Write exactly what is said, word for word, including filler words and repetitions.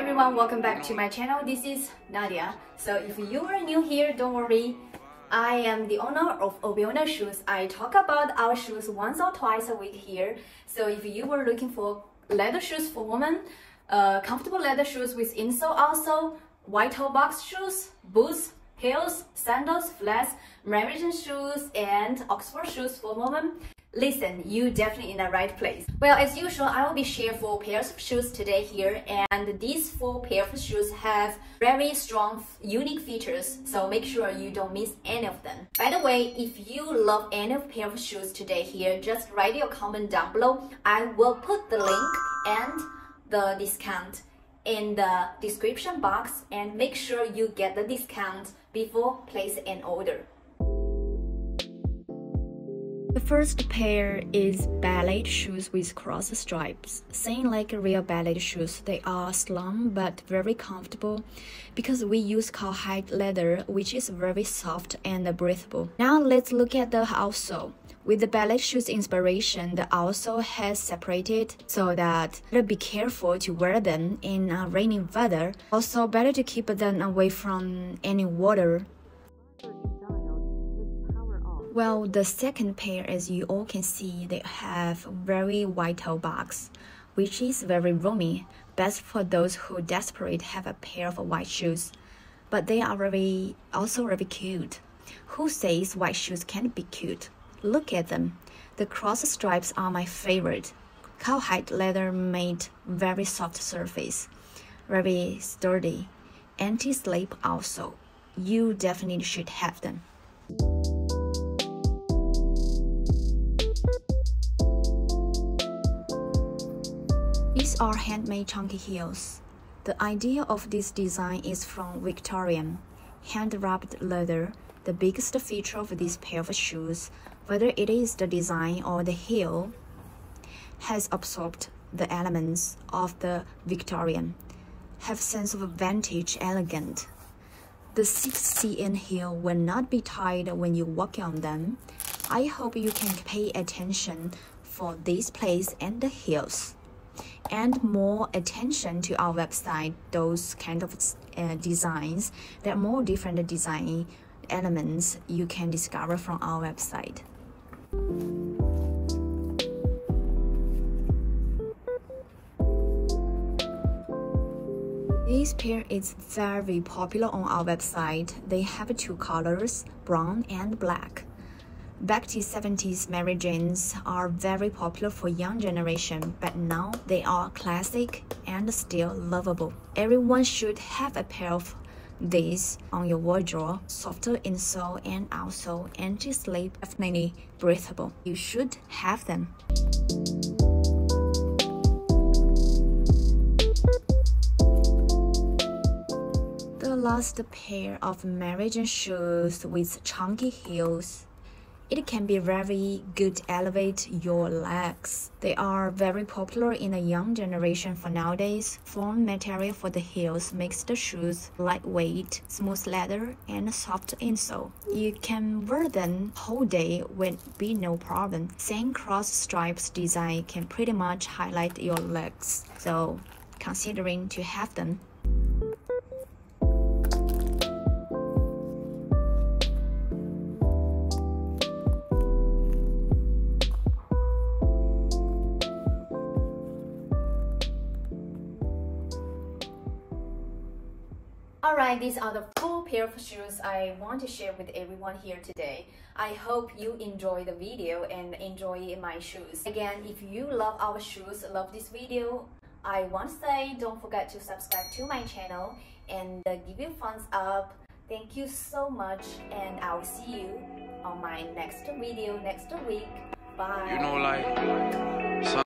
everyone, welcome back to my channel. This is Nadia. So if you are new here, don't worry. I am the owner of Obiono Shoes. I talk about our shoes once or twice a week here. So if you were looking for leather shoes for women, uh, comfortable leather shoes with insole also, white toe box shoes, boots, heels, sandals, flats, Mary Jane shoes, and Oxford shoes for women. Listen, you definitely in the right place. Well, as usual, I will be sharing four pairs of shoes today here, and these four pairs of shoes have very strong, unique features, so make sure you don't miss any of them. By the way, if you love any of pair of shoes today here, just write your comment down below. I will put the link and the discount in the description box, and make sure you get the discount before place an order. The first pair is ballet shoes with cross stripes. Same like real ballet shoes, they are slim but very comfortable because we use cowhide leather, which is very soft and breathable. Now let's look at the outsole. With the ballet shoes inspiration, the outsole has separated so that better be careful to wear them in a rainy weather. Also, better to keep them away from any water. Well, the second pair, as you all can see, they have very wide toe box, which is very roomy, best for those who desperate have a pair of white shoes. But they are very, also very cute. Who says white shoes can't be cute? Look at them. The cross stripes are my favorite. Cowhide leather made very soft surface, very sturdy, anti-slip also. You definitely should have them. These are handmade chunky heels. The idea of this design is from Victorian, hand-rubbed leather. The biggest feature of this pair of shoes, whether it is the design or the heel, has absorbed the elements of the Victorian, have sense of vintage, elegant. The six C N heel will not be tied when you walk on them. I hope you can pay attention for this place and the heels. And more attention to our website, those kind of uh, designs. There are more different design elements you can discover from our website. This pair is very popular on our website. They have two colors, brown and black. Back to seventies Mary Janes are very popular for young generation, but now they are classic and still lovable. Everyone should have a pair of these on your wardrobe. Softer insole and outsole, anti-slip, definitely breathable. You should have them. The last pair of Mary Jane shoes with chunky heels. It can be very good to elevate your legs. They are very popular in the young generation for nowadays. Foam material for the heels makes the shoes lightweight, smooth leather, and soft insole. You can wear them whole day would be no problem. Same cross stripes design can pretty much highlight your legs. So considering to have them. Alright, these are the four pair of shoes I want to share with everyone here today. I hope you enjoy the video and enjoy my shoes. Again, if you love our shoes, love this video, I want to say don't forget to subscribe to my channel and give it a thumbs up. Thank you so much, and I will see you on my next video next week. Bye. You know, like,